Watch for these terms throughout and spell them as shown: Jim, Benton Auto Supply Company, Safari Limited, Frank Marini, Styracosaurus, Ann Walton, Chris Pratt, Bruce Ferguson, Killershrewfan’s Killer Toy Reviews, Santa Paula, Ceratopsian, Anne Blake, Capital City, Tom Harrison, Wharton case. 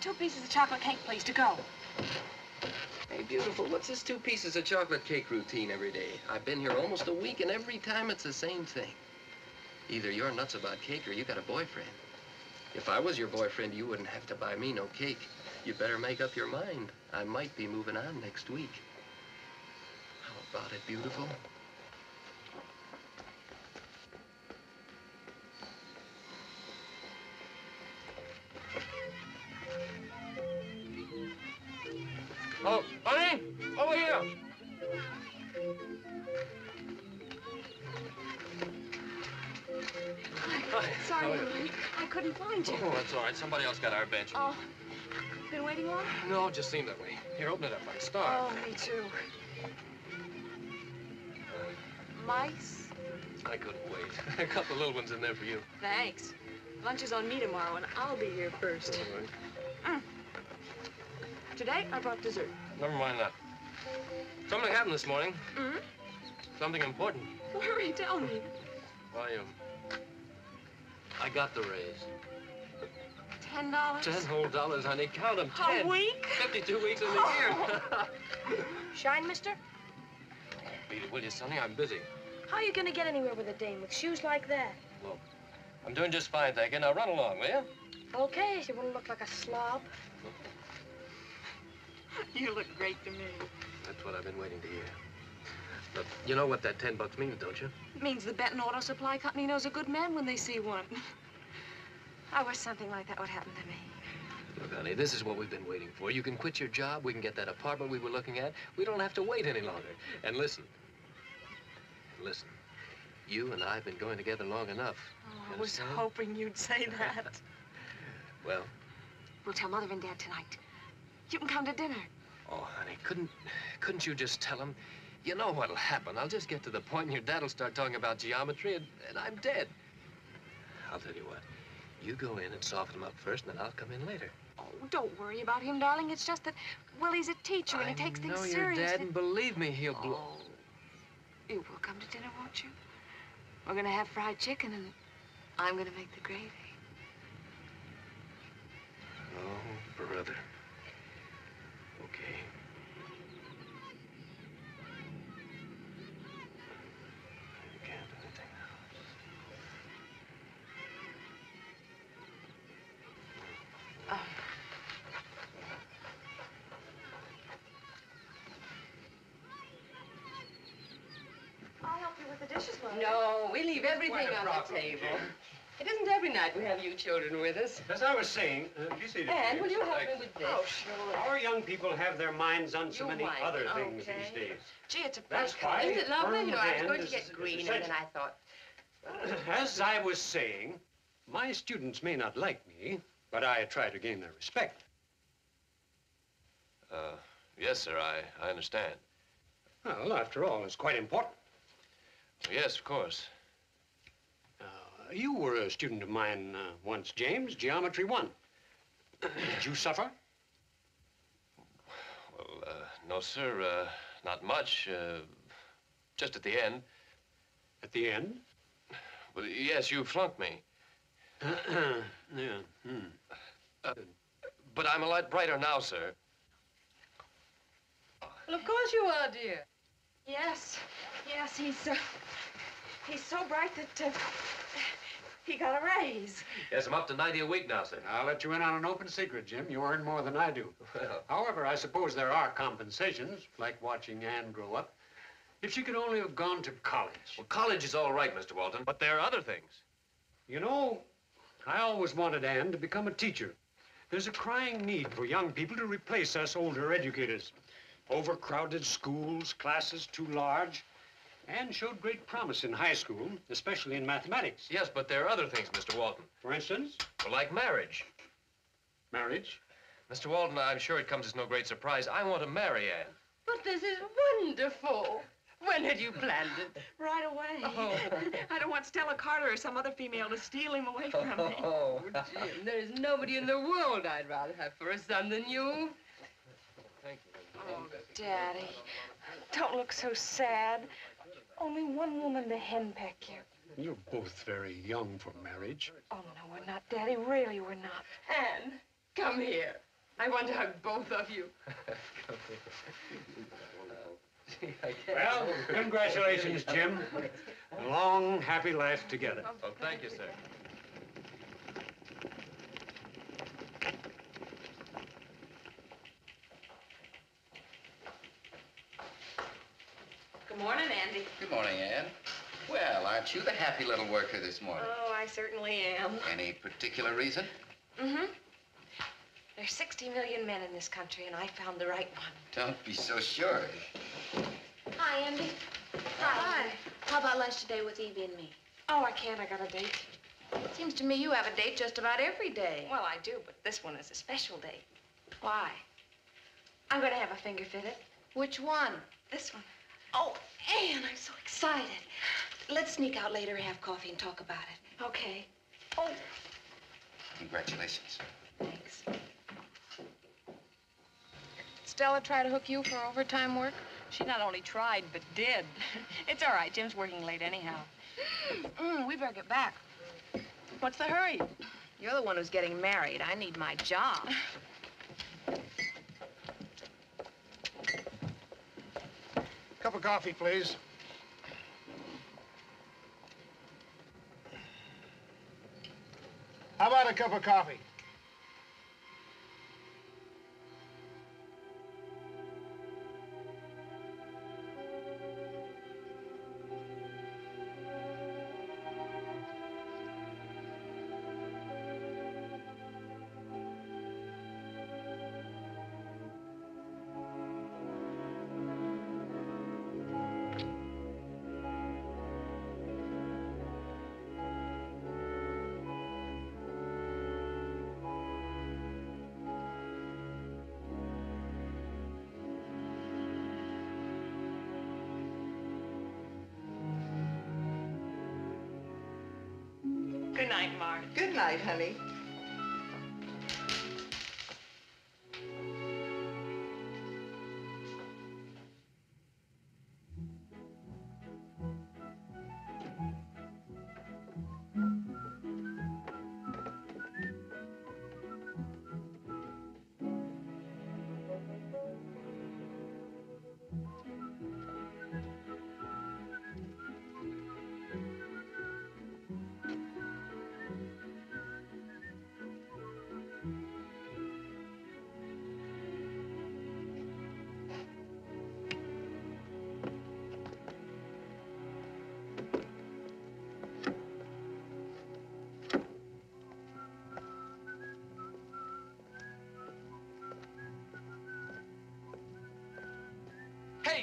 Two pieces of chocolate cake, please, to go. Hey, beautiful, what's this 2 pieces of chocolate cake routine every day? I've been here almost a week, and every time it's the same thing. Either you're nuts about cake or you got a boyfriend. If I was your boyfriend, you wouldn't have to buy me no cake. You better make up your mind. I might be moving on next week. How about it, beautiful? Oh, honey, over here. Hi. Sorry, honey. I couldn't find you. Oh, that's all right. Somebody else got our bench. Oh, been waiting long? No, it just seemed that way. Here, open it up. I'm starved. Oh, me too. Mice? I couldn't wait. A couple of little ones in there for you. Thanks. Lunch is on me tomorrow, and I'll be here first. All right. Today, I brought dessert. Never mind that. Something happened this morning. Mm-hmm. Something important. Hurry, tell me. Why, I got the raise. $10? $10 whole dollars, honey. Count them, 10. A week? 52 weeks in the year. Shine, mister? Oh, beat it, will you, Sonny? I'm busy. How are you going to get anywhere with a dame with shoes like that? Look, I'm doing just fine, thank you. Now, run along, will you? Okay, if you wouldn't look like a slob. Look. You look great to me. That's what I've been waiting to hear. Look, you know what that $10 means, don't you? It means the Benton Auto Supply Company knows a good man when they see one. I wish something like that would happen to me. Look, honey, this is what we've been waiting for. You can quit your job. We can get that apartment we were looking at. We don't have to wait any longer. And listen, you and I have been going together long enough. Oh, I was hoping you'd say that. Well? We'll tell Mother and Dad tonight. You can come to dinner. Oh, honey, couldn't you just tell him? You know what'll happen. I'll just get to the point and your dad'll start talking about geometry and I'm dead. I'll tell you what. You go in and soften him up first, and then I'll come in later. Oh, don't worry about him, darling. It's just that Willie's a teacher and he takes things seriously. I know your dad, and believe me, he'll blow. Oh. You will come to dinner, won't you? We're gonna have fried chicken and I'm gonna make the gravy. Oh, brother. No, we leave everything on the table. It isn't every night we have you children with us. As I was saying, you see the Anne, will you help me with this? Oh, sure. Our young people have their minds on so many other things these days. Gee, it's a bright color. Isn't it lovely? You know, I was going to get green, and then I thought... As I was saying, my students may not like me, but I try to gain their respect. Yes, sir, I understand. Well, after all, it's quite important. Yes, of course. Now, You were a student of mine once, James, Geometry 1. Did you suffer? Well, no, sir. Not much. Just at the end. At the end? Well, yes, you flunked me. Yeah. Hmm. But I'm a lot brighter now, sir. Well, of course you are, dear. Yes. Yes, he's so bright that he got a raise. Yes, I'm up to 90 a week now, sir. I'll let you in on an open secret, Jim. You earn more than I do. Well. However, I suppose there are compensations, like watching Anne grow up. If she could only have gone to college. Well, college is all right, Mr. Walton, but there are other things. You know, I always wanted Anne to become a teacher. There's a crying need for young people to replace us older educators. Overcrowded schools, classes too large. Anne showed great promise in high school, especially in mathematics. Yes, but there are other things, Mr. Walton. For instance? Well, like marriage. Marriage? Mr. Walton, I'm sure it comes as no great surprise. I want to marry Anne. But this is wonderful. When had you planned it? Right away. Oh. I don't want Stella Carter or some other female to steal him away from me. Oh, Jim, there is nobody in the world I'd rather have for a son than you. Thank you. Oh, Daddy, don't look so sad. Only one woman to henpeck you. You're both very young for marriage. Oh, no, we're not, Daddy. Really, we're not. Anne, come here. I want to hug both of you. Come here. Well, congratulations, Jim. A long, happy life together. Oh, thank you, sir. Good morning, Andy. Good morning, Anne. Well, aren't you the happy little worker this morning? Oh, I certainly am. Any particular reason? Mm-hmm. There's 60 million men in this country, and I found the right one. Don't be so sure. Hi, Andy. Hi. How about lunch today with Evie and me? Oh, I can't. I got a date. It seems to me you have a date just about every day. Well, I do, but this one is a special date. Why? I'm going to have a finger fitted. Which one? This one. Oh, Anne, I'm so excited. Let's sneak out later and have coffee and talk about it. Okay. Oh. Congratulations. Thanks. Stella try to hook you for overtime work? She not only tried, but did. It's all right. Jim's working late anyhow. We better get back. What's the hurry? You're the one who's getting married. I need my job. Cup of coffee, please. How about a cup of coffee? Good night, Mark. Good night, honey.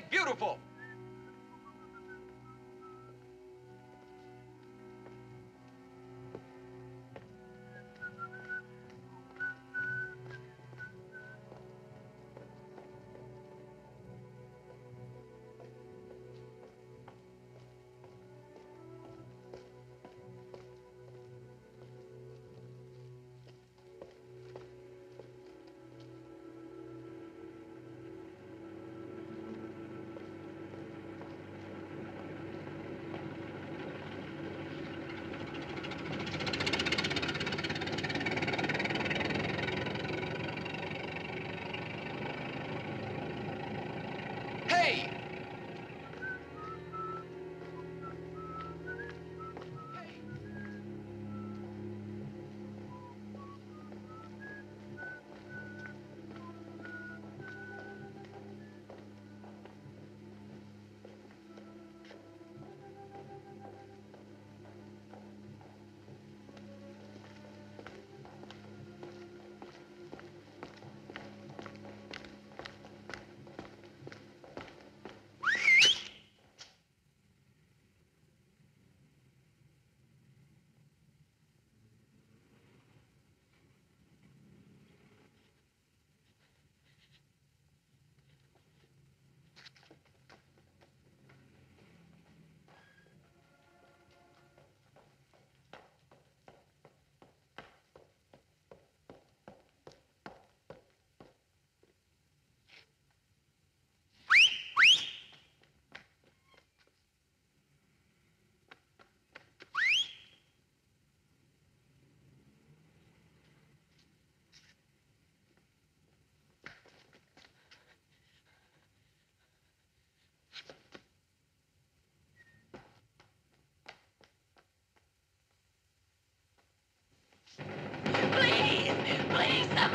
Beautiful.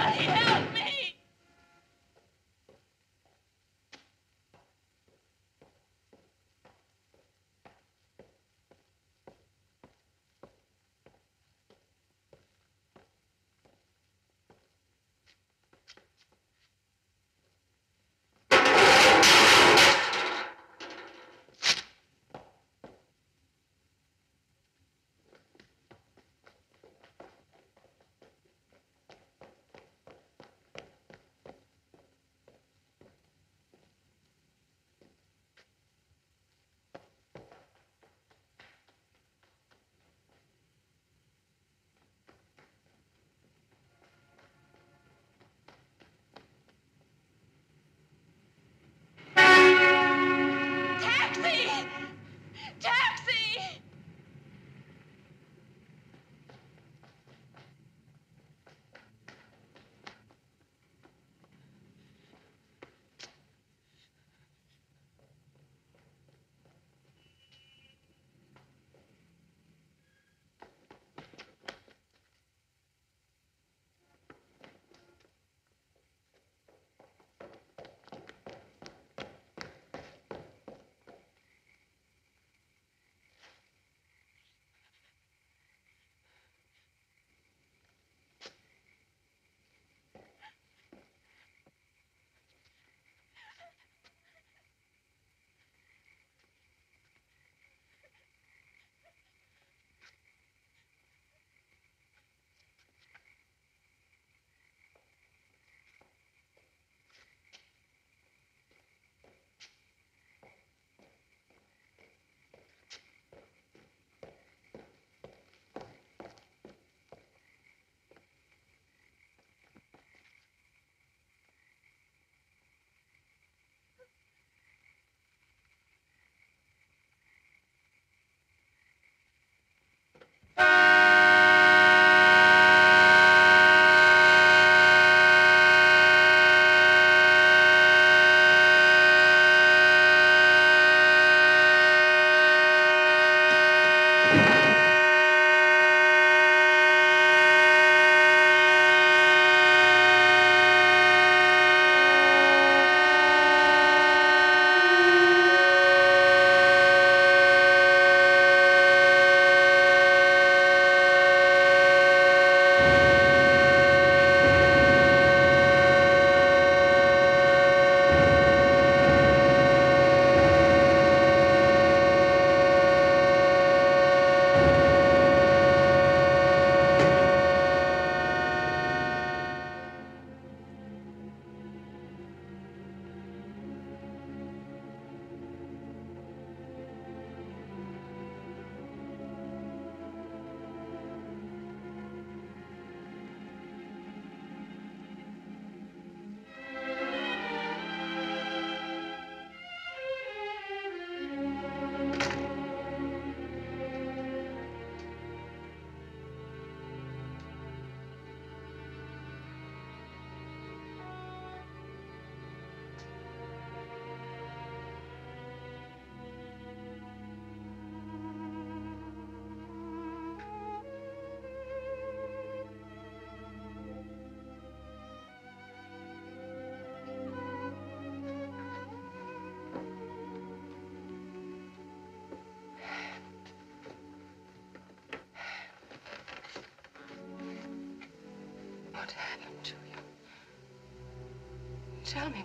Somebody help me!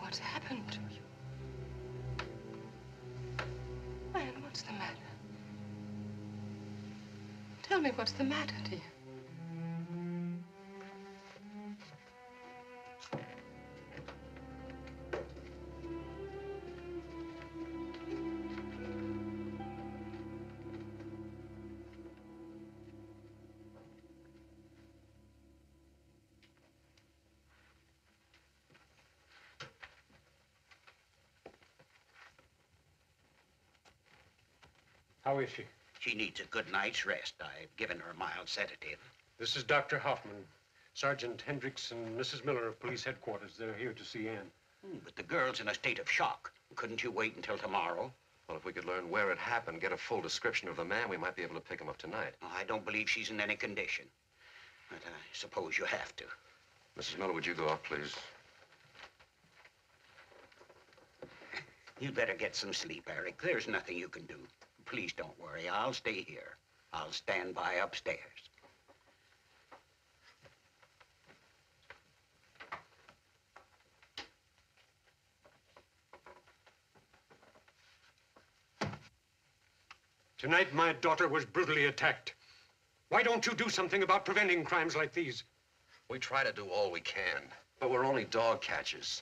What happened to you? Tell me what's happened to you. Anne, what's the matter? Tell me what's the matter, dear. How is she? She needs a good night's rest. I've given her a mild sedative. This is Dr. Hoffman. Sergeant Hendricks and Mrs. Miller of police headquarters. They're here to see Anne. But the girl's in a state of shock. Couldn't you wait until tomorrow? Well, if we could learn where it happened, get a full description of the man, we might be able to pick him up tonight. Oh, I don't believe she's in any condition. But I suppose you have to. Mrs. Miller, would you go off, please? You'd better get some sleep, Eric. There's nothing you can do. Please don't worry. I'll stay here. I'll stand by upstairs. Tonight, my daughter was brutally attacked. Why don't you do something about preventing crimes like these? We try to do all we can, but we're only dog catchers.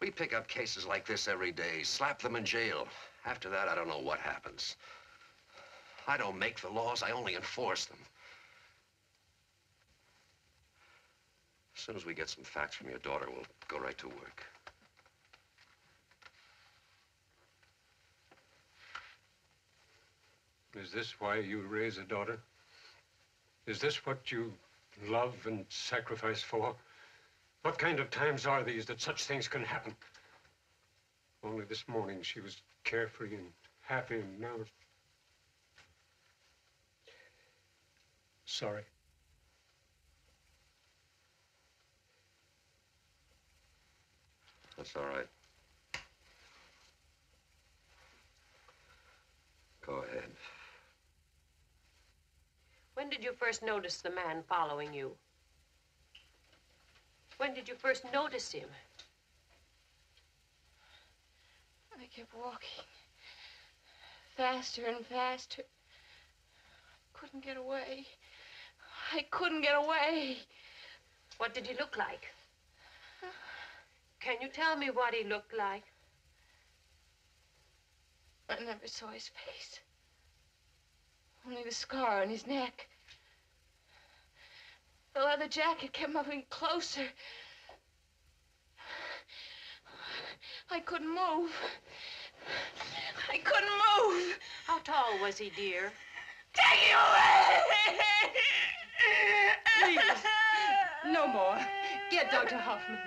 We pick up cases like this every day, slap them in jail. After that, I don't know what happens. I don't make the laws, I only enforce them. As soon as we get some facts from your daughter, we'll go right to work. Is this why you raise a daughter? Is this what you love and sacrifice for? What kind of times are these that such things can happen? Only this morning she was carefree and happy, and now... Sorry. That's all right. Go ahead. When did you first notice the man following you? When did you first notice him? I kept walking faster and faster. I couldn't get away. I couldn't get away. What did he look like? Can you tell me what he looked like? I never saw his face. Only the scar on his neck. The leather jacket kept moving closer. I couldn't move. I couldn't move. How tall was he, dear? Take him away! Please, no more. Get Dr. Hoffman.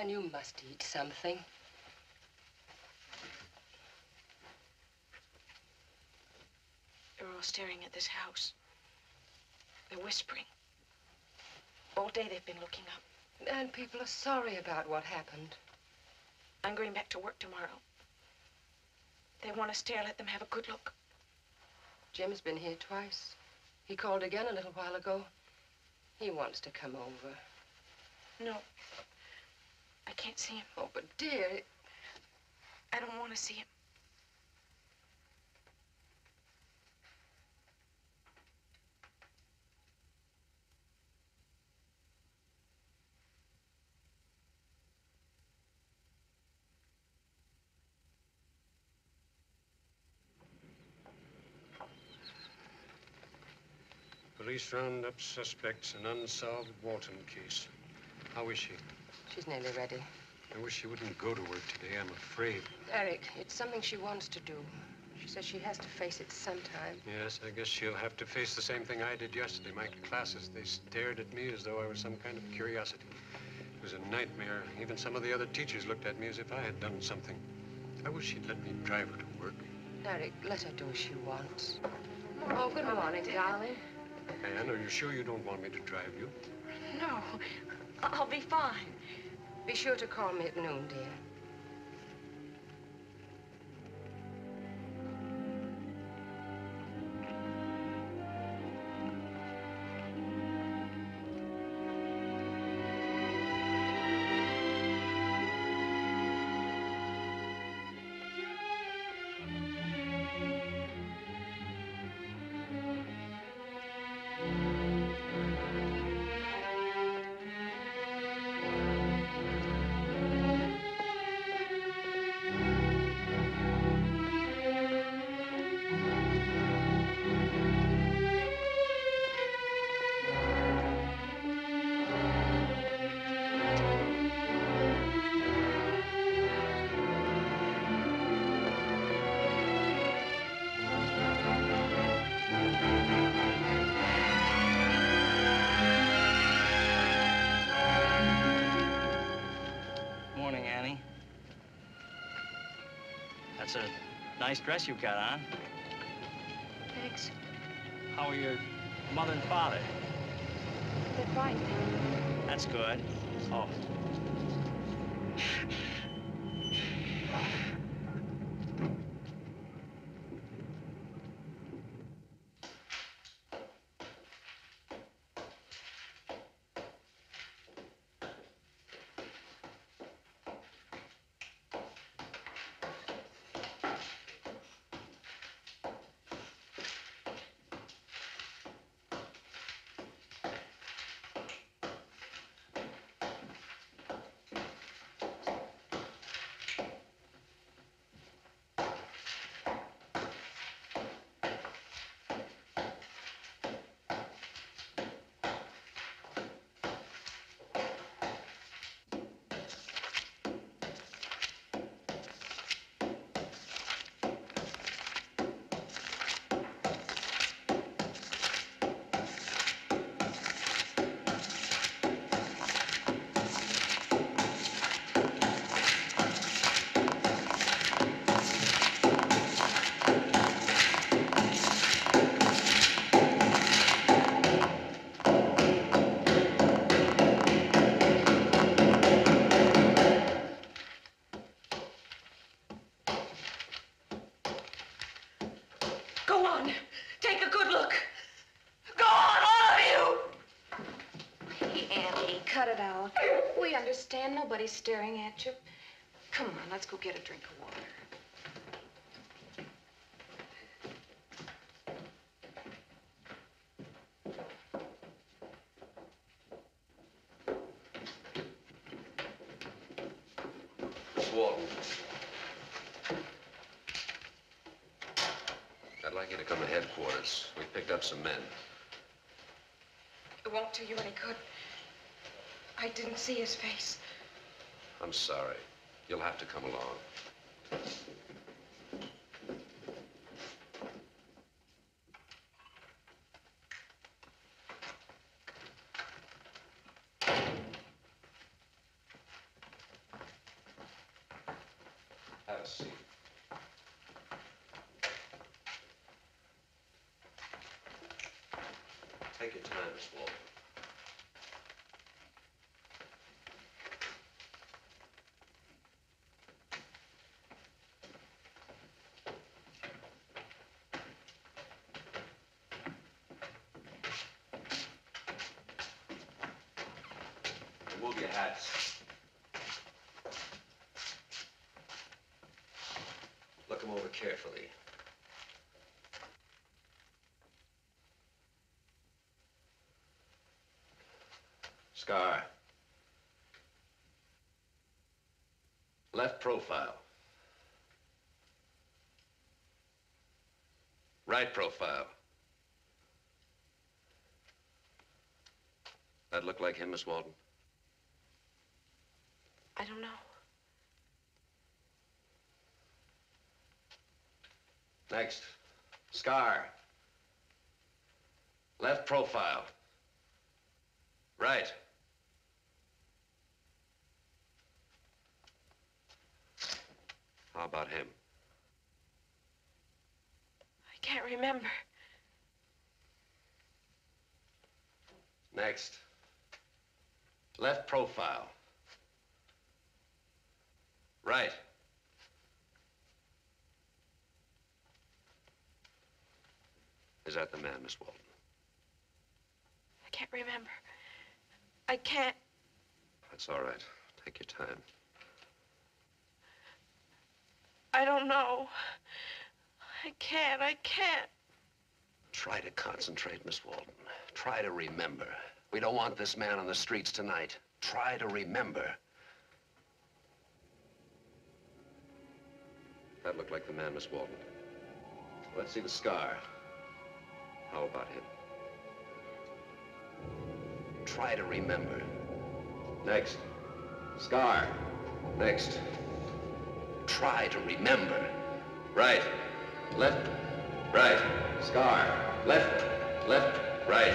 Anne, you must eat something. They're all staring at this house. They're whispering. All day they've been looking up. And people are sorry about what happened. I'm going back to work tomorrow. If they want to stare, let them have a good look. Jim's been here twice. He called again a little while ago. He wants to come over. No. I can't see him. Oh, but dear, I don't want to see him. Police round up suspects in unsolved Wharton case. How is she? She's nearly ready. I wish she wouldn't go to work today, I'm afraid. Eric, it's something she wants to do. She says she has to face it sometime. Yes, I guess she'll have to face the same thing I did yesterday. My classes, they stared at me as though I was some kind of curiosity. It was a nightmare. Even some of the other teachers looked at me as if I had done something. I wish she'd let me drive her to work. Eric, let her do as she wants. Oh, good morning, darling. Anne, are you sure you don't want me to drive you? No. I'll be fine. Be sure to call me at noon, dear. That's a nice dress you've got on. Thanks. How are your mother and father? They're fine. That's good. Oh. Nobody's staring at you. Come on, let's go get a drink of water. Miss Walton, I'd like you to come to headquarters. We picked up some men. It won't do you any good. I didn't see his face. I'm sorry. You'll have to come along. Have a seat. Take your time, Miss Walton. Carefully. Scar. Left profile. Right profile. That look like him, Miss Walton? I don't know. Next, scar, left profile, right. How about him? I can't remember. Next, left profile, right. Is that the man, Miss Walton? I can't remember. I can't. That's all right. Take your time. I don't know. I can't. Try to concentrate, Miss Walton. Try to remember. We don't want this man on the streets tonight. Try to remember. That looked like the man, Miss Walton. Let's see the scar. How about him? Try to remember. Next. Scar. Next. Try to remember. Right. Left. Right. Scar. Left. Left. Right.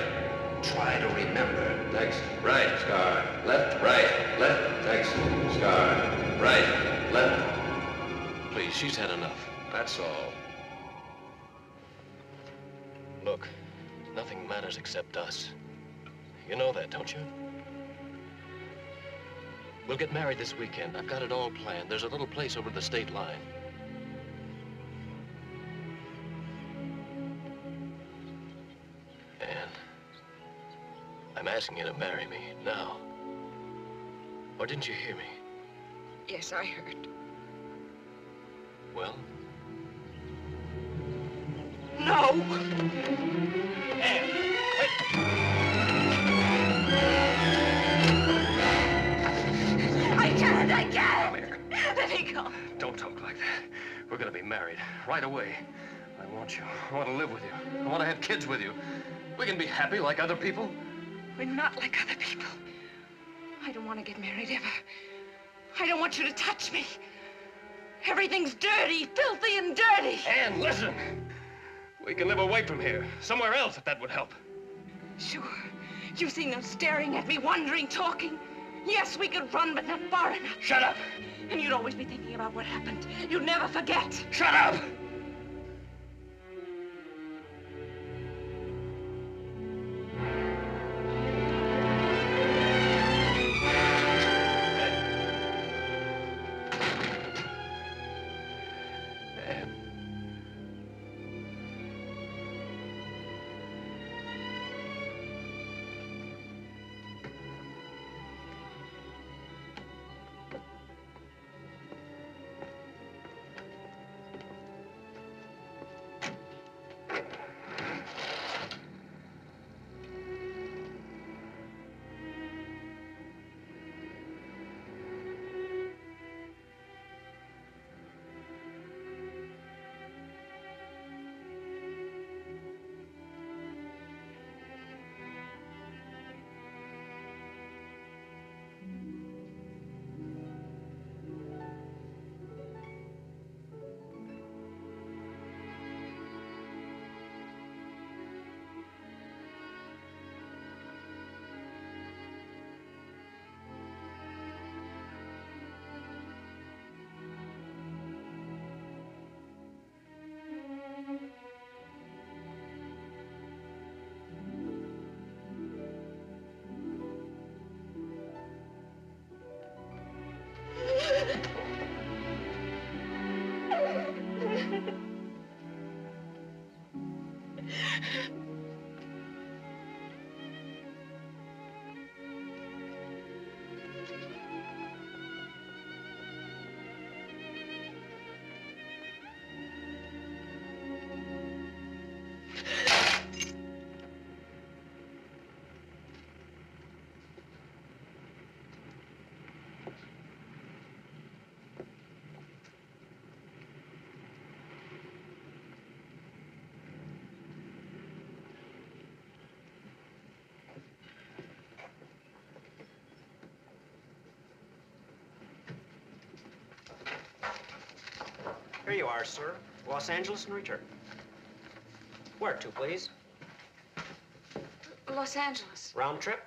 Try to remember. Next. Right. Scar. Left. Right. Left. Next. Scar. Right. Left. Please, she's had enough. That's all. Look, nothing matters except us. You know that, don't you? We'll get married this weekend. I've got it all planned. There's a little place over the state line. Ann, I'm asking you to marry me now. Or didn't you hear me? Yes, I heard. Well? No! Ann, wait! I can't! Come here. Let me go. Don't talk like that. We're gonna be married right away. I want you. I want to live with you. I want to have kids with you. We can be happy like other people. We're not like other people. I don't want to get married ever. I don't want you to touch me. Everything's dirty, filthy and dirty. Ann, listen. We can live away from here, somewhere else, if that would help. Sure. You've seen them staring at me, wondering, talking. Yes, we could run, but not far enough. Shut up. And you'd always be thinking about what happened. You'd never forget. Shut up. Here you are, sir. Los Angeles and return. Where to, please? Los Angeles. Round trip?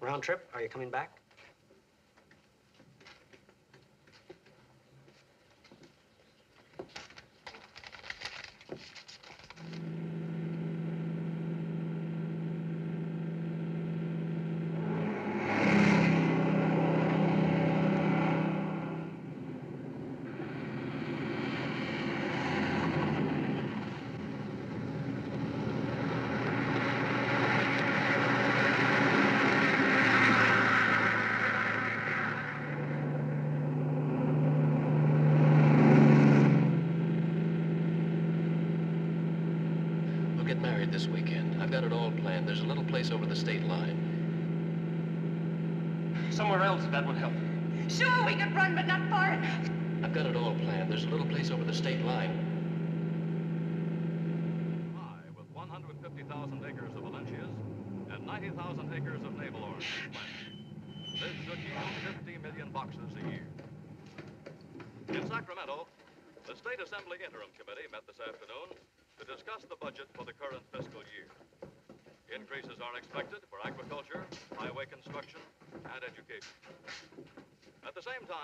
Round trip? Are you coming back?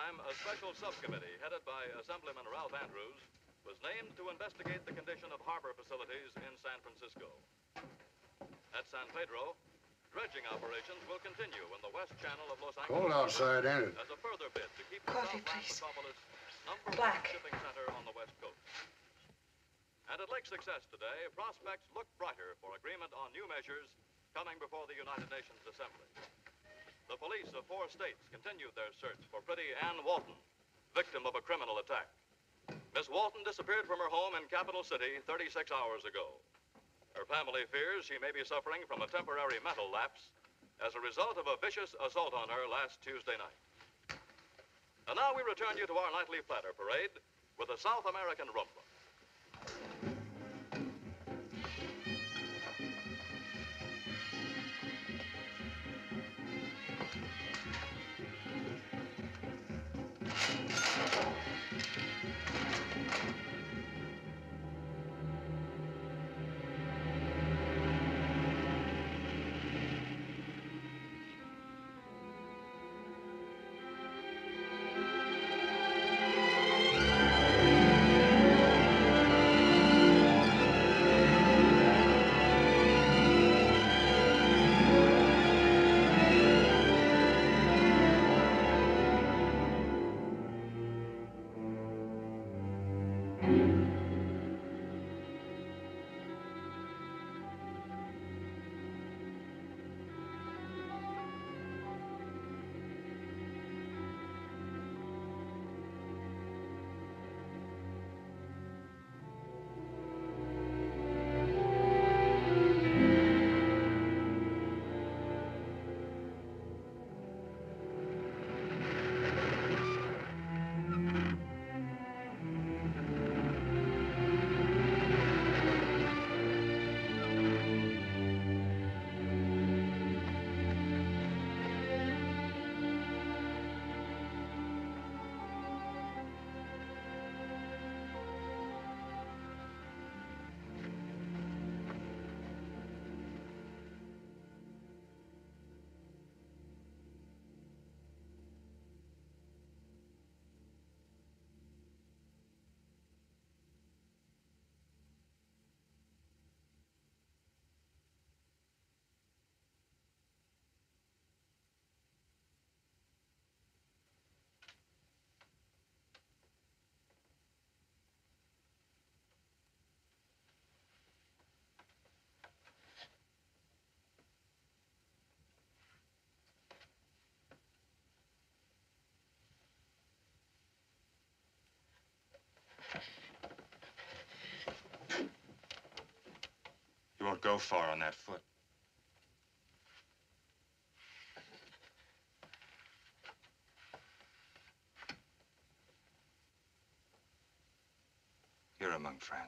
time, a special subcommittee headed by Assemblyman Ralph Andrews was named to investigate the condition of harbor facilities in San Francisco. At San Pedro, dredging operations will continue in the west channel of Los Angeles. Cold outside, ain't it? As a further bid to keep the Coffee, please. Number Black. One shipping center on the west coast. And at Lake Success today, prospects look brighter for agreement on new measures coming before the United Nations Assembly. The police of 4 states continued their search for pretty Ann Walton, victim of a criminal attack. Miss Walton disappeared from her home in Capital City 36 hours ago. Her family fears she may be suffering from a temporary mental lapse as a result of a vicious assault on her last Tuesday night. And now we return you to our nightly platter parade with a South American rumba. You won't go far on that foot. You're among friends.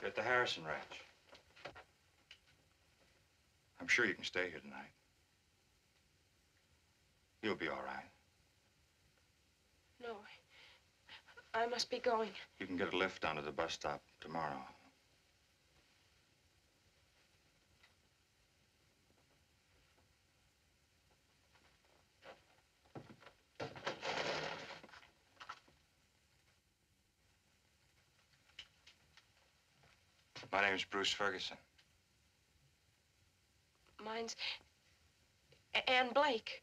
You're at the Harrison Ranch. I'm sure you can stay here tonight. You'll be all right. No. I must be going. You can get a lift down to the bus stop tomorrow. My name's Bruce Ferguson. Mine's Anne Blake.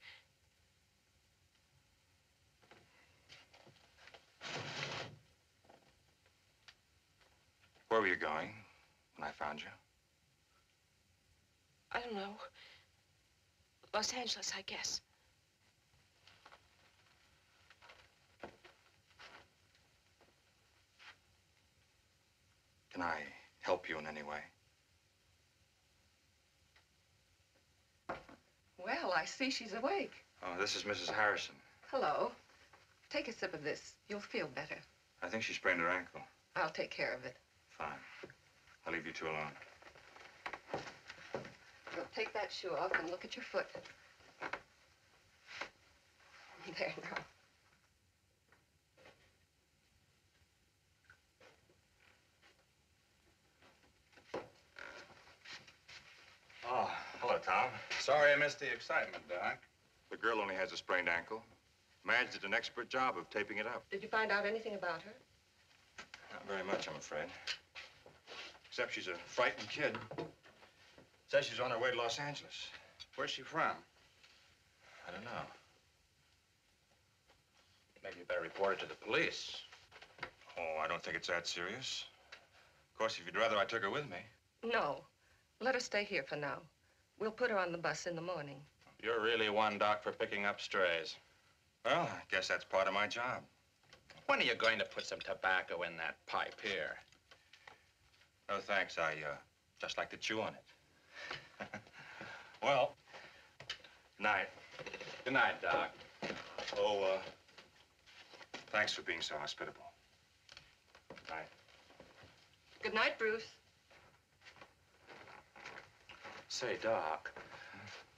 Where were you going when I found you? I don't know. Los Angeles, I guess. Can I help you in any way? Well, I see she's awake. Oh, this is Mrs. Harrison. Hello. Take a sip of this. You'll feel better. I think she sprained her ankle. I'll take care of it. Fine. I'll leave you two alone. You'll take that shoe off and look at your foot. There now. Oh, hello, Tom. Sorry I missed the excitement, Doc. The girl only has a sprained ankle. Madge did an expert job of taping it up. Did you find out anything about her? Not very much, I'm afraid. Except she's a frightened kid. Says she's on her way to Los Angeles. Where's she from? I don't know. Maybe you better report it to the police. Oh, I don't think it's that serious. Of course, if you'd rather, I took her with me. No. Let her stay here for now. We'll put her on the bus in the morning. You're really one, Doc, for picking up strays. Well, I guess that's part of my job. When are you going to put some tobacco in that pipe here? No, thanks. I just like to chew on it. Well, good night. Good night, Doc. Oh, thanks for being so hospitable. Good night. Good night, Bruce. Say, Doc,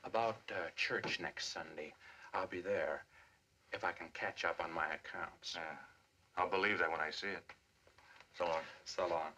about church next Sunday, I'll be there if I can catch up on my accounts. Yeah. I'll believe that when I see it. So long. So long.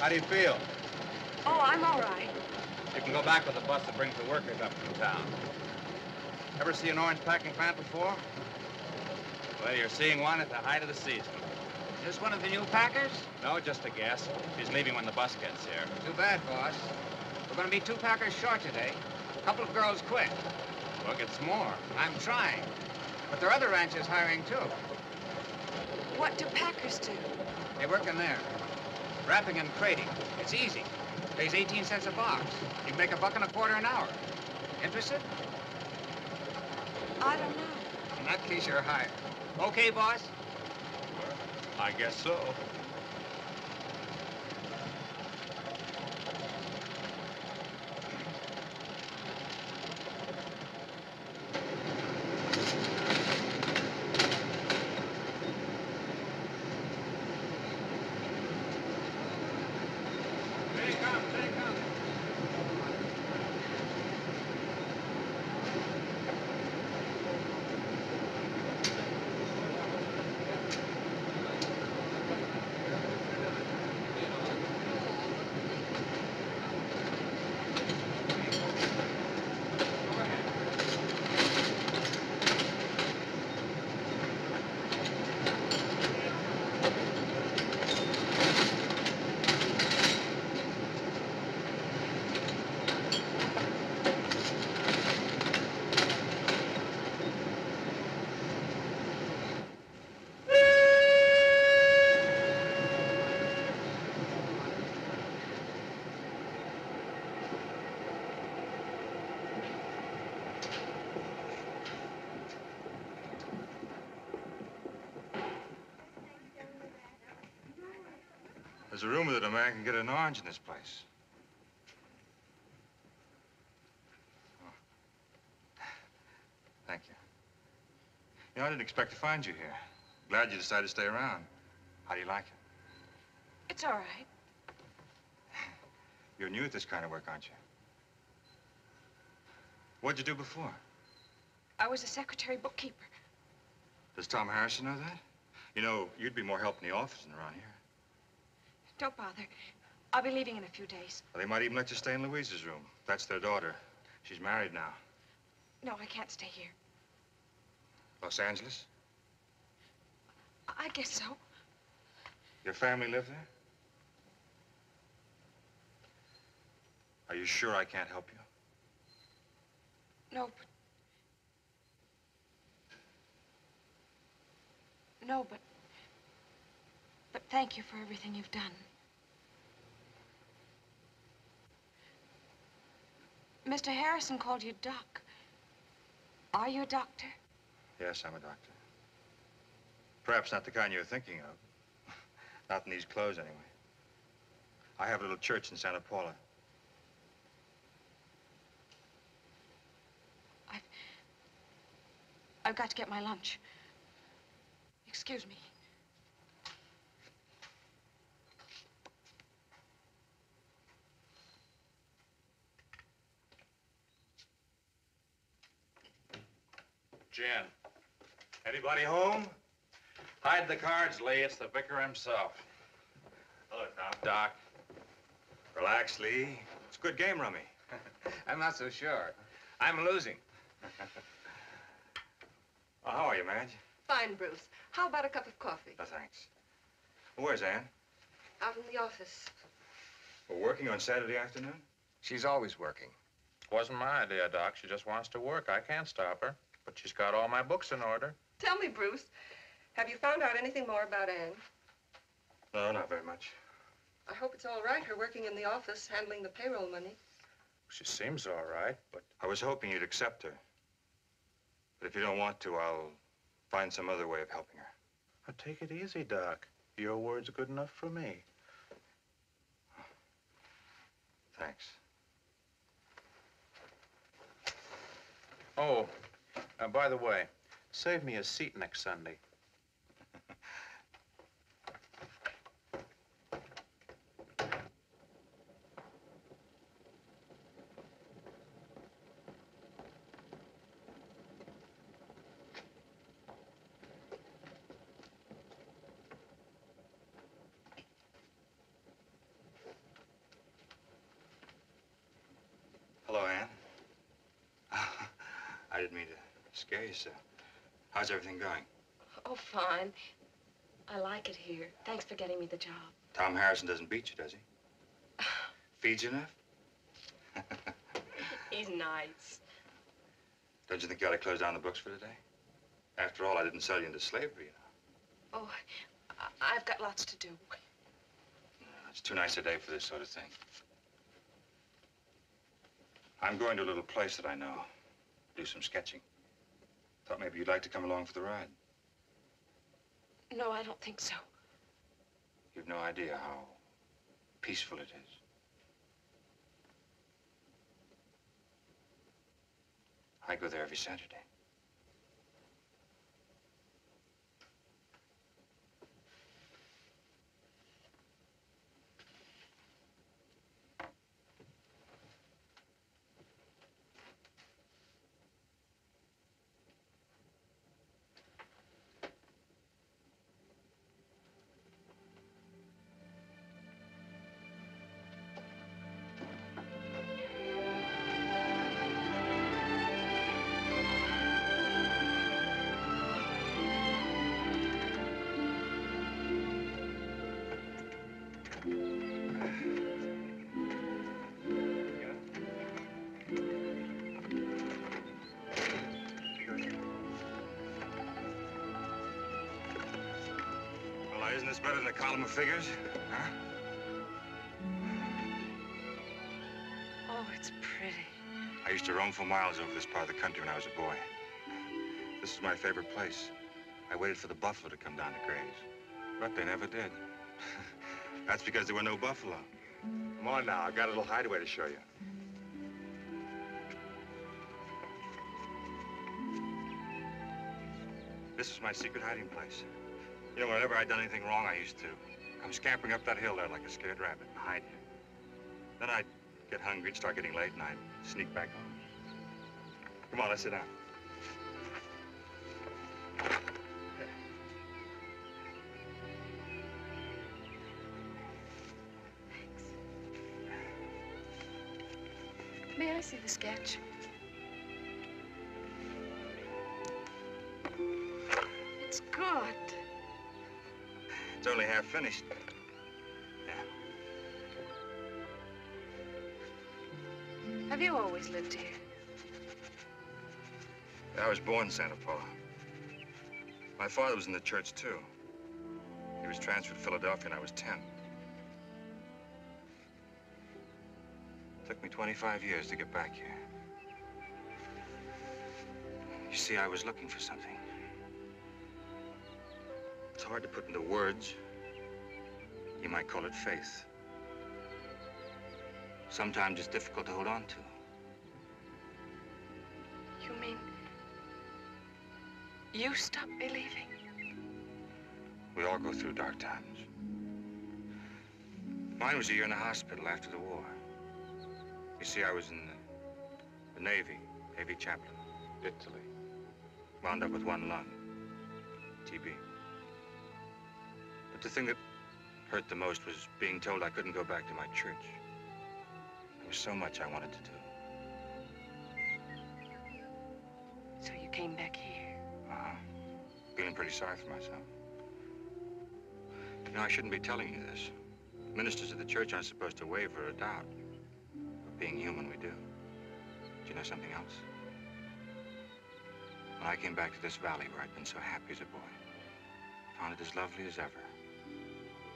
How do you feel? Oh, I'm all right. You can go back with the bus that brings the workers up from town. Ever see an orange packing plant before? Well, you're seeing one at the height of the season. Is this one of the new packers? No, just a guess. She's leaving when the bus gets here. Too bad, boss. We're going to be 2 packers short today. A couple of girls quit. Well, get some more. I'm trying. But there are other ranches hiring, too. What do packers do? They work in there. Wrapping and crating. It's easy. Pays 18 cents a box. You can make $1.25 an hour. Interested? I don't know. In that case, you're hired. Okay, boss? I guess so. There's a rumor that a man can get an orange in this place. Oh. Thank you. You know, I didn't expect to find you here. Glad you decided to stay around. How do you like it? It's all right. You're new at this kind of work, aren't you? What'd you do before? I was a secretary bookkeeper. Does Tom Harrison know that? You know, you'd be more help in the office than around here. Don't bother. I'll be leaving in a few days. Well, they might even let you stay in Louise's room. That's their daughter. She's married now. No, I can't stay here. Los Angeles? I guess so. Your family live there? Are you sure I can't help you? No, but... No, but... But thank you for everything you've done. Mr. Harrison called you Doc. Are you a doctor? Yes, I'm a doctor. Perhaps not the kind you're thinking of. Not in these clothes, anyway. I have a little church in Santa Paula. I've got to get my lunch. Excuse me. Jen, anybody home? Hide the cards, Lee. It's the vicar himself. Hello, Tom. Doc. Relax, Lee. It's good game, rummy. I'm not so sure. I'm losing. Well, how are you, Madge? Fine, Bruce. How about a cup of coffee? No, thanks. Well, where's Ann? Out in the office. Well, working on Saturday afternoon? She's always working. Wasn't my idea, Doc. She just wants to work. I can't stop her. But she's got all my books in order. Tell me, Bruce, have you found out anything more about Ann? No, not very much. I hope it's all right, her working in the office, handling the payroll money. She seems all right, but... I was hoping you'd accept her. But if you don't want to, I'll find some other way of helping her. Now, take it easy, Doc. Your word's good enough for me. Thanks. Oh. By the way, save me a seat next Sunday. Hello, Ann. I didn't mean to... Scare you, sir. How's everything going? Oh, fine. I like it here. Thanks for getting me the job. Tom Harrison doesn't beat you, does he? Feeds you enough? He's nice. Don't you think you ought to close down the books for today? After all, I didn't sell you into slavery, you know. Oh, I've got lots to do. It's too nice a day for this sort of thing. I'm going to a little place that I know. Do some sketching. Thought maybe you'd like to come along for the ride. No, I don't think so. You've no idea how peaceful it is. I go there every Saturday. Isn't this better than a column of figures, huh? Oh, it's pretty. I used to roam for miles over this part of the country when I was a boy. This is my favorite place. I waited for the buffalo to come down to graze, but they never did. That's because there were no buffalo. Come on now, I've got a little hideaway to show you. This is my secret hiding place. You know, whenever I'd done anything wrong, I used to come scampering up that hill there like a scared rabbit and hide here. Then I'd get hungry, it'd start getting late, and I'd sneak back home. Come on, let's sit down. Thanks. May I see the sketch? It's good. It's only half finished. Yeah. Have you always lived here? I was born in Santa Paula. My father was in the church, too. He was transferred to Philadelphia when I was 10. It took me 25 years to get back here. You see, I was looking for something. It's hard to put into words, You might call it faith. Sometimes it's difficult to hold on to. You mean you stop believing? We all go through dark times. Mine was a year in the hospital after the war. You see, I was in the Navy chaplain, Italy. Wound up with one lung, TB. But the thing that hurt the most was being told I couldn't go back to my church. There was so much I wanted to do. So you came back here? Uh-huh. Feeling pretty sorry for myself. You know, I shouldn't be telling you this. Ministers of the church aren't supposed to waver or doubt. But being human, we do. Do you know something else? When I came back to this valley where I'd been so happy as a boy, I found it as lovely as ever.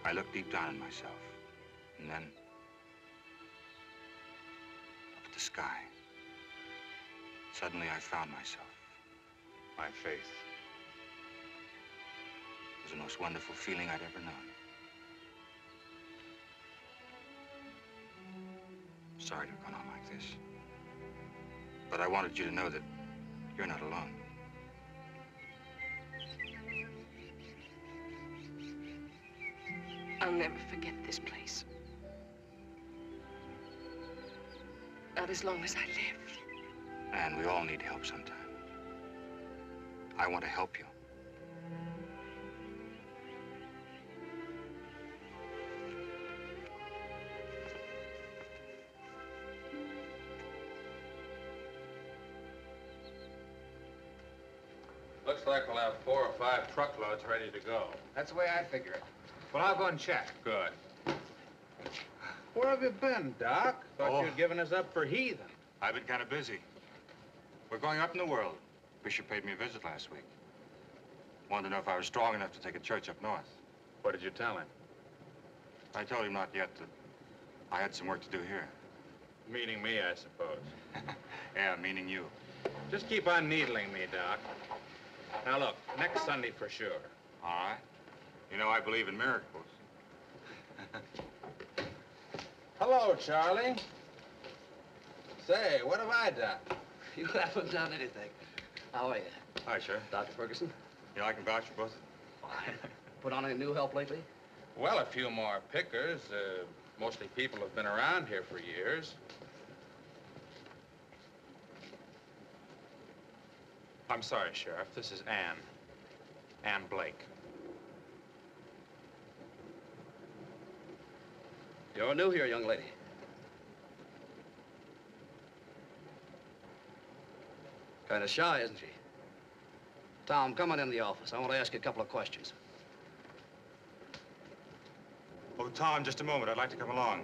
I looked deep down in myself, and then up at the sky. Suddenly, I found myself, my faith. It was the most wonderful feeling I'd ever known. Sorry to have gone on like this, but I wanted you to know that you're not alone. I'll never forget this place. Not as long as I live. And we all need help sometimes. I want to help you. Looks like we'll have 4 or 5 truckloads ready to go. That's the way I figure it. Well, I'll go and check. Good. Where have you been, Doc? Thought you'd given us up for heathen. I've been kind of busy. We're going up in the world. Bishop paid me a visit last week. Wanted to know if I was strong enough to take a church up north. What did you tell him? I told him not yet that I had some work to do here. Meaning me, I suppose. Yeah, meaning you. Just keep on needling me, Doc. Now, look, next Sunday for sure. All right. You know, I believe in miracles. Hello, Charlie. Say, what have I done? You haven't done anything. How are you? Hi, sir. Dr. Ferguson? Yeah, I can vouch for both of you. Put on any new help lately? Well, a few more pickers. Mostly people have been around here for years. I'm sorry, Sheriff. This is Ann. Anne Blake. You're new here, young lady. Kind of shy, isn't she? Tom, come on in the office. I want to ask you a couple of questions. Oh, Tom, just a moment. I'd like to come along.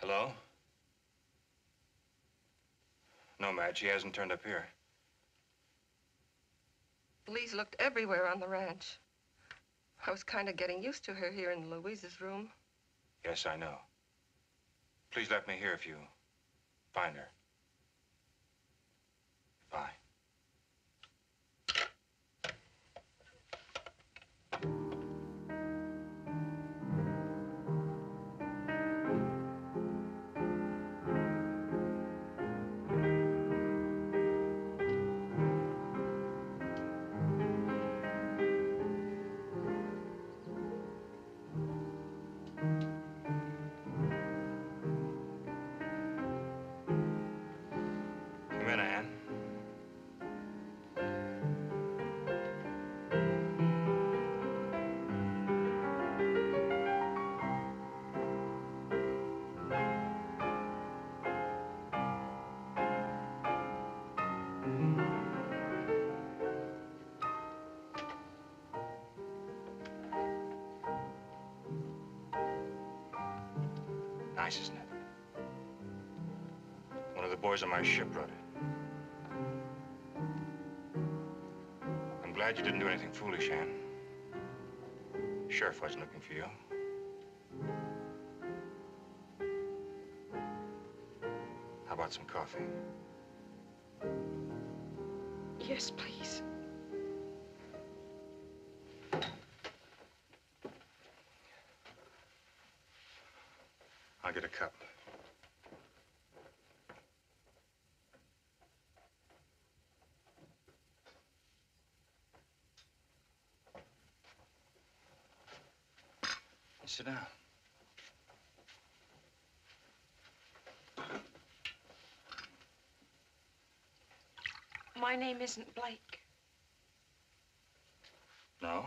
Hello? No, Madge, she hasn't turned up here. Lee's looked everywhere on the ranch. I was kind of getting used to her here in Louise's room. Yes, I know. Please let me hear if you find her. Bye. nice, isn't it? One of the boys on my ship wrote it. I'm glad you didn't do anything foolish, Ann. The sheriff wasn't looking for you. How about some coffee? Yes, please. I'll get a cup. Sit down. My name isn't Blake. No?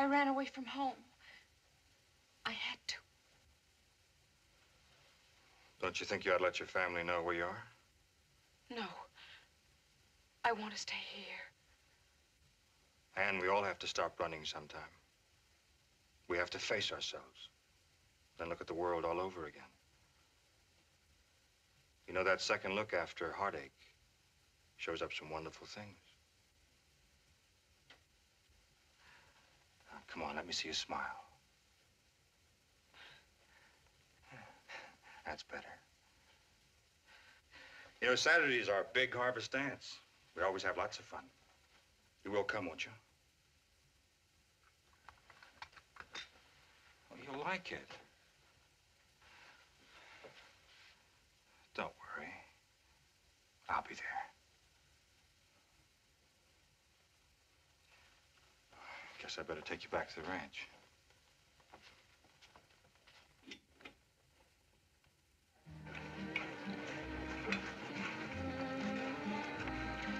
I ran away from home. I had to. Don't you think you ought to let your family know where you are? No. I want to stay here. Ann, we all have to stop running sometime. We have to face ourselves. Then look at the world all over again. You know, that second look after heartache shows up some wonderful things. Now, come on, let me see you smile. That's better. You know, Saturdays are big harvest dance. We always have lots of fun. You will come, won't you? Well, you'll like it. Don't worry. I'll be there. Guess I better take you back to the ranch.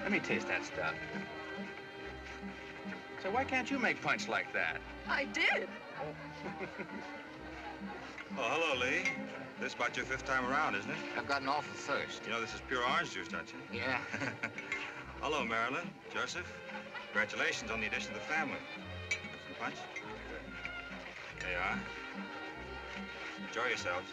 Let me taste that stuff. So why can't you make punch like that? I did. Oh, hello, Lee. This is about your 5th time around, isn't it? I've got an awful thirst. You know, this is pure orange juice, don't you? Yeah. Hello, Marilyn, Joseph. Congratulations on the addition to the family. Some punch? Good. There you are. Enjoy yourselves.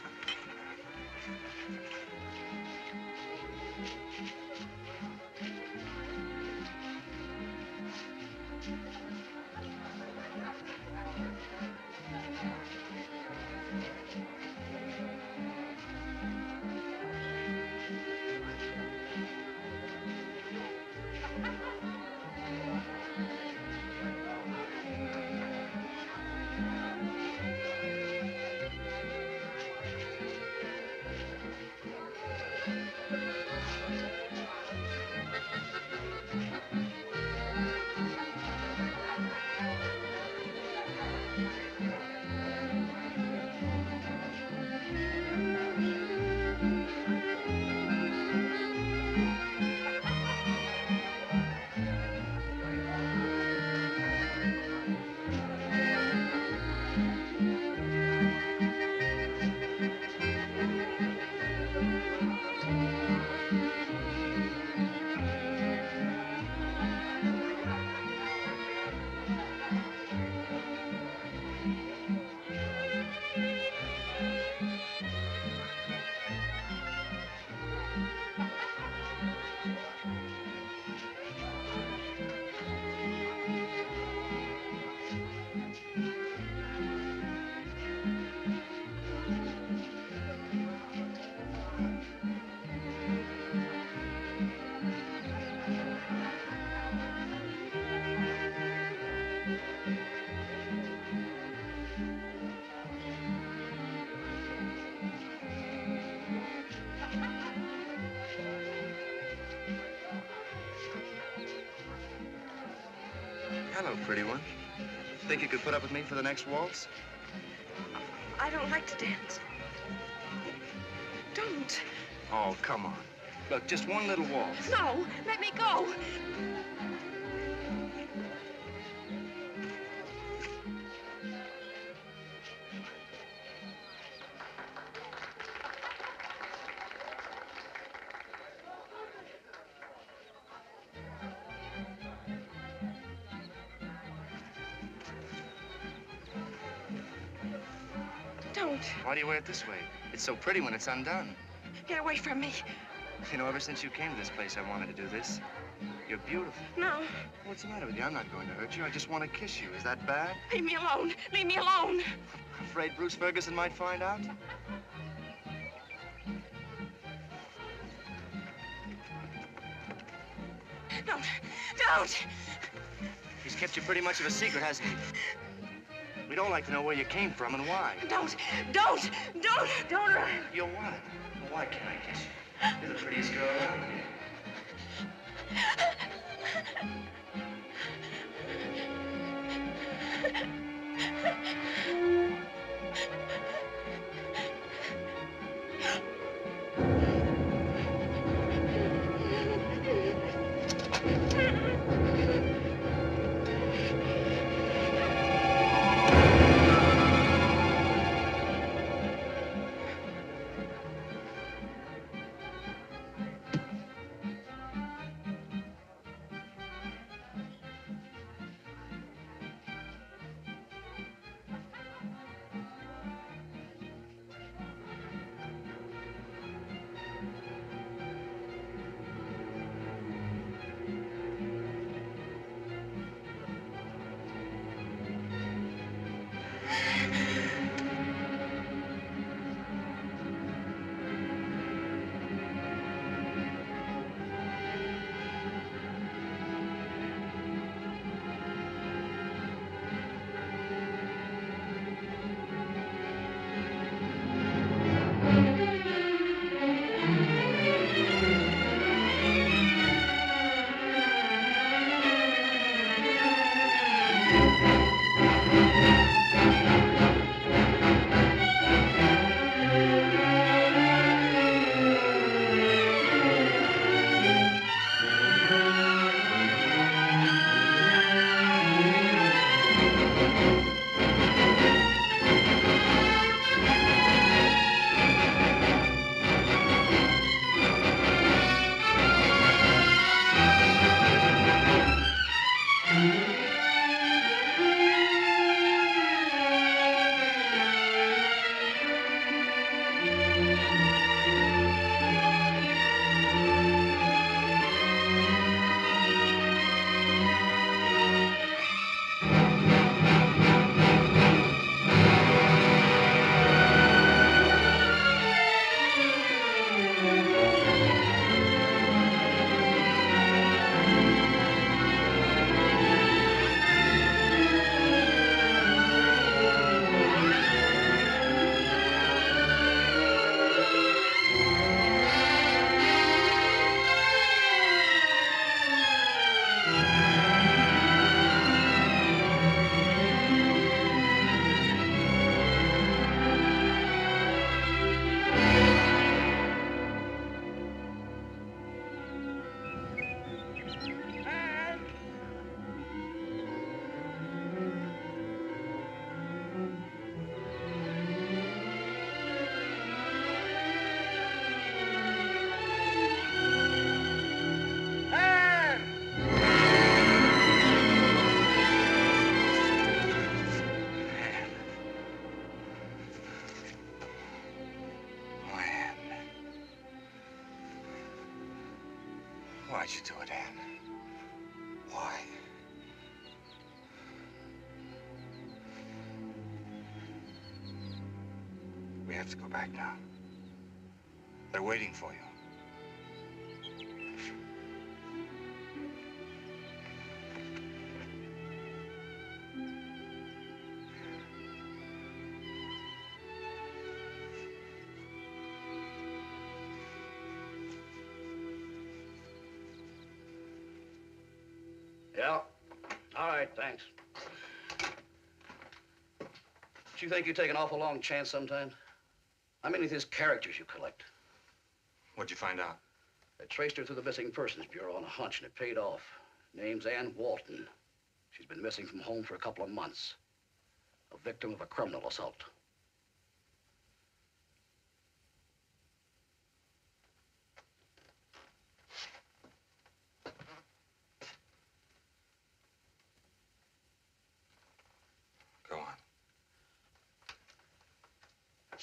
Hello, pretty one. Think you could put up with me for the next waltz? I don't like to dance. Don't. Oh, come on. Look, just one little waltz. No, let me go. Don't. Why do you wear it this way? It's so pretty when it's undone. Get away from me. You know, ever since you came to this place, I wanted to do this. You're beautiful. No. What's the matter with you? I'm not going to hurt you. I just want to kiss you. Is that bad? Leave me alone. Leave me alone. Afraid Bruce Ferguson might find out? Don't. Don't! He's kept you pretty much of a secret, hasn't he? We don't like to know where you came from and why. Don't, Ryan. You'll want it. Well, why can't I kiss you? You're the prettiest girl around here. Why'd you do it, Ann? Why? We have to go back now. They're waiting for you. Yeah. All right, thanks. Don't you think you take an awful long chance sometimes? How many of these characters you collect? What'd you find out? They traced her through the Missing Persons Bureau on a hunch, and it paid off. Name's Ann Walton. She's been missing from home for a couple of months. A victim of a criminal assault.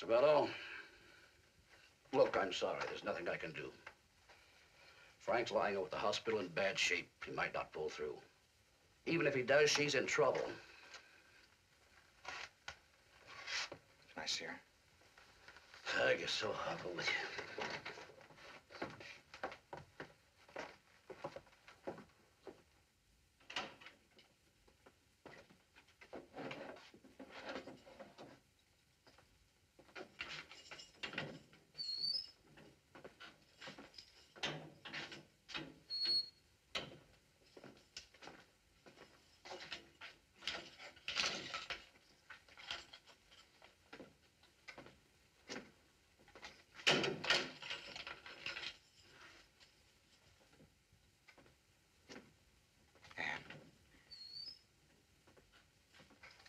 That's about all. Look, I'm sorry. There's nothing I can do. Frank's lying over at the hospital in bad shape. He might not pull through. Even if he does, she's in trouble. Can I see her? I get so hot with you.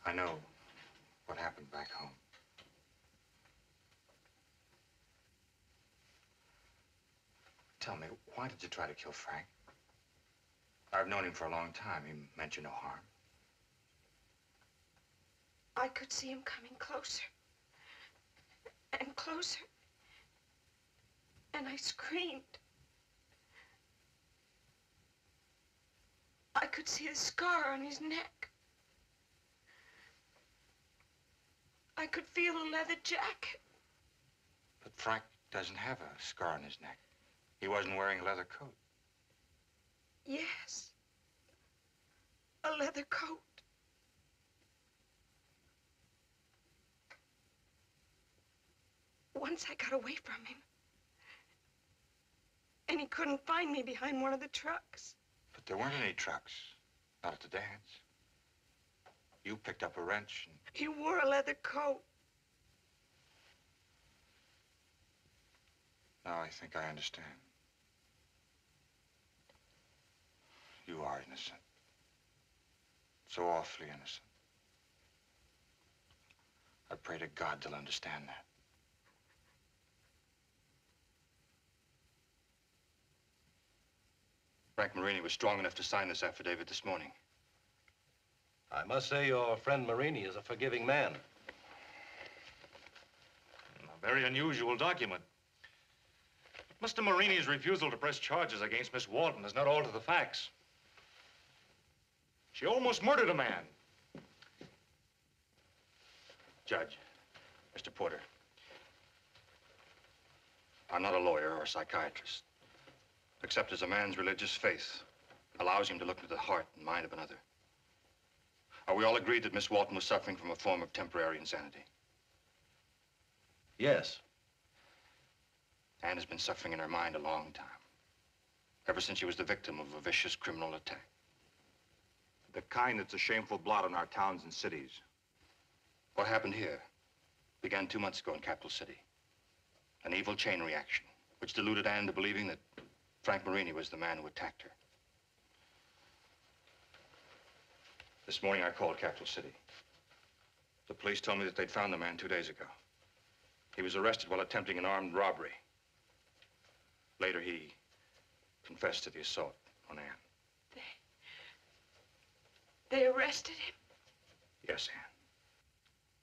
I know what happened back home. Tell me, why did you try to kill Frank? I've known him for a long time. He meant you no harm. I could see him coming closer and closer. And I screamed. I could see the scar on his neck. I could feel a leather jacket. But Frank doesn't have a scar on his neck. He wasn't wearing a leather coat. Yes. A leather coat. Once I got away from him. And he couldn't find me behind one of the trucks. But there weren't any trucks. Not at the dance. You picked up a wrench and... He wore a leather coat. Now I think I understand. You are innocent. So awfully innocent. I pray to God they'll understand that. Frank Marini was strong enough to sign this affidavit this morning. I must say your friend Marini is a forgiving man. A very unusual document. Mr. Marini's refusal to press charges against Miss Walton does not alter the facts. She almost murdered a man. Judge, Mr. Porter, I'm not a lawyer or a psychiatrist, except as a man's religious faith allows him to look into the heart and mind of another. Are we all agreed that Miss Walton was suffering from a form of temporary insanity? Yes. Anne has been suffering in her mind a long time, ever since she was the victim of a vicious criminal attack. The kind that's a shameful blot on our towns and cities. What happened here began 2 months ago in Capital City. An evil chain reaction, which deluded Anne to believing that Frank Marini was the man who attacked her. This morning, I called Capital City. The police told me that they'd found the man 2 days ago. He was arrested while attempting an armed robbery. Later, he confessed to the assault on Anne. They arrested him? Yes, Anne.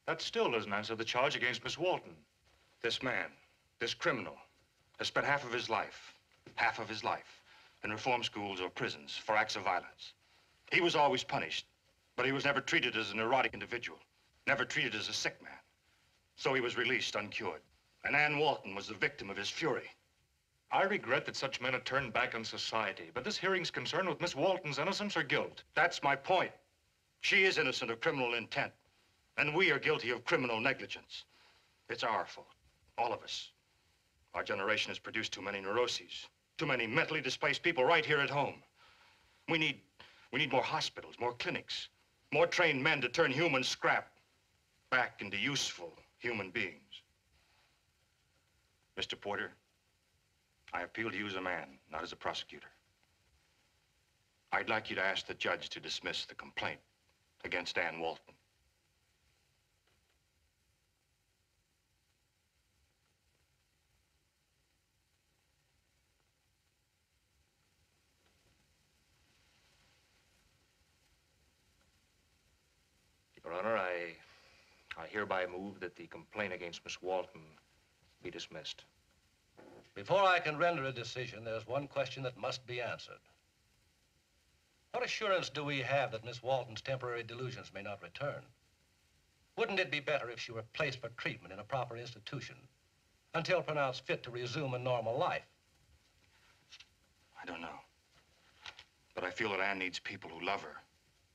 That still doesn't answer the charge against Miss Walton. This man, this criminal, has spent half of his life, in reform schools or prisons for acts of violence. He was always punished. But he was never treated as a neurotic individual, never treated as a sick man. So he was released uncured. And Ann Walton was the victim of his fury. I regret that such men are turned back on society, but this hearing's concerned with Miss Walton's innocence or guilt. That's my point. She is innocent of criminal intent, and we are guilty of criminal negligence. It's our fault, all of us. Our generation has produced too many neuroses, too many mentally displaced people right here at home. We need more hospitals, more clinics. More trained men to turn human scrap back into useful human beings. Mr. Porter, I appeal to you as a man, not as a prosecutor. I'd like you to ask the judge to dismiss the complaint against Ann Walton. Your Honor, I hereby move that the complaint against Miss Walton be dismissed. Before I can render a decision, there's one question that must be answered. What assurance do we have that Miss Walton's temporary delusions may not return? Wouldn't it be better if she were placed for treatment in a proper institution until pronounced fit to resume a normal life? I don't know. But I feel that Anne needs people who love her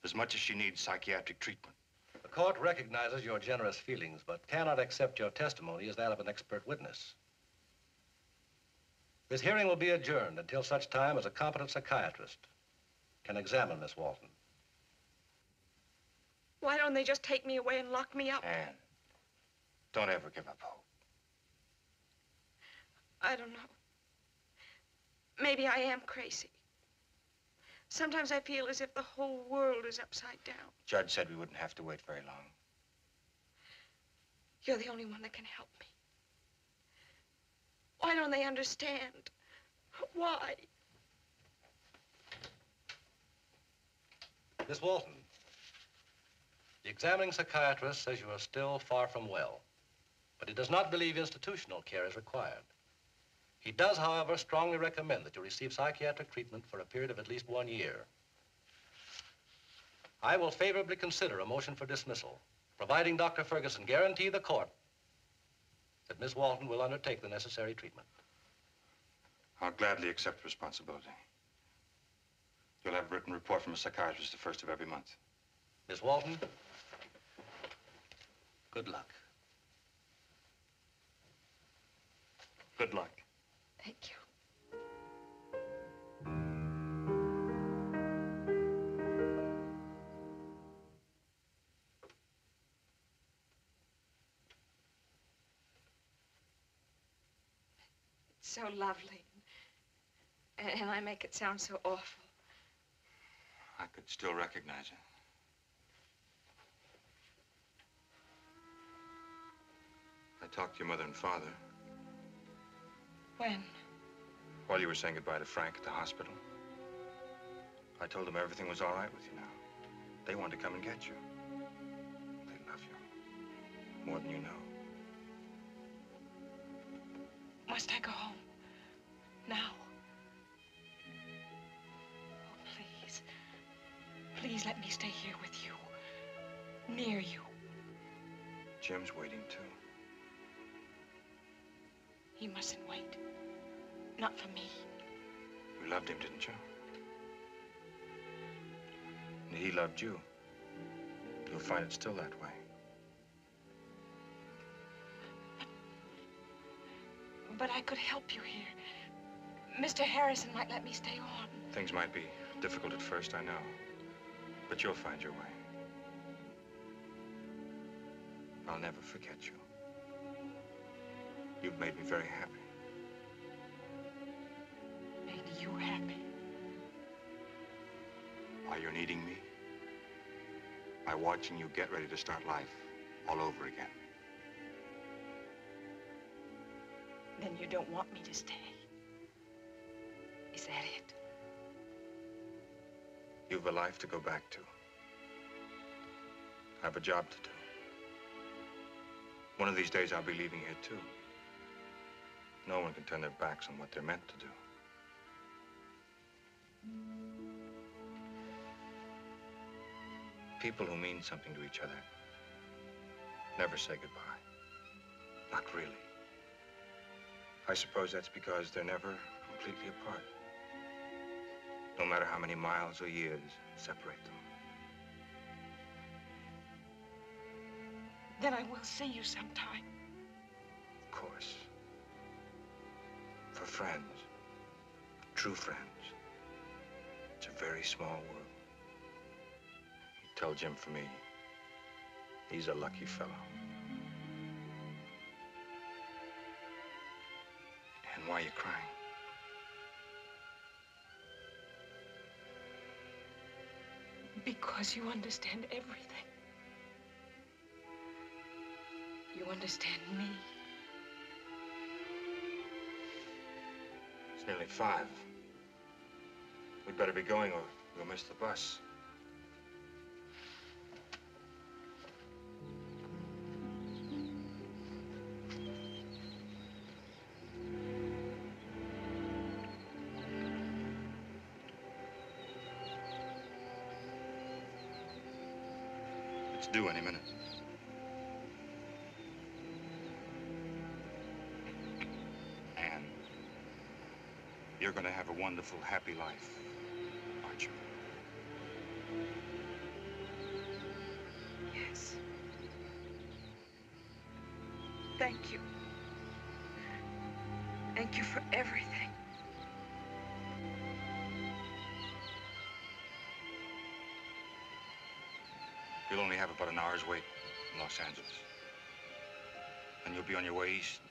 as much as she needs psychiatric treatment. The court recognizes your generous feelings, but cannot accept your testimony as that of an expert witness. This hearing will be adjourned until such time as a competent psychiatrist can examine Miss Walton. Why don't they just take me away and lock me up? Anne, don't ever give up hope. I don't know. Maybe I am crazy. Sometimes I feel as if the whole world is upside down. The judge said we wouldn't have to wait very long. You're the only one that can help me. Why don't they understand? Why? Miss Walton, the examining psychiatrist says you are still far from well, but he does not believe institutional care is required. He does, however, strongly recommend that you receive psychiatric treatment for a period of at least 1 year. I will favorably consider a motion for dismissal, providing Dr. Ferguson guarantee the court that Miss Walton will undertake the necessary treatment. I'll gladly accept the responsibility. You'll have a written report from a psychiatrist the first of every month. Miss Walton, good luck. Good luck. Thank you. It's so lovely. And I make it sound so awful. I could still recognize it. I talked to your mother and father. When? While you were saying goodbye to Frank at the hospital. I told them everything was all right with you now. They wanted to come and get you. They love you more than you know. Must I go home? Now? Oh, please. Please let me stay here with you. Near you. Jim's waiting, too. He mustn't wait. Not for me. You loved him, didn't you? And he loved you. You'll find it still that way. But I could help you here. Mr. Harrison might let me stay on. Things might be difficult at first, I know. But you'll find your way. I'll never forget you. You've made me very happy. Made you happy? While you're needing me, by watching you get ready to start life all over again. Then you don't want me to stay. Is that it? You've a life to go back to. I have a job to do. One of these days, I'll be leaving here, too. No one can turn their backs on what they're meant to do. People who mean something to each other never say goodbye. Not really. I suppose that's because they're never completely apart. No matter how many miles or years separate them. Then I will see you sometime. Of course. For friends, true friends, it's a very small world. You tell Jim for me, he's a lucky fellow. And why are you crying? Because you understand everything. You understand me. Nearly 5. We'd better be going or you'll miss the bus. due any minute. Anne, you're going to have a wonderful, happy life, aren't you? Yes. Thank you. Thank you for everything. You'll only have about an hour's wait in Los Angeles. And you'll be on your way east.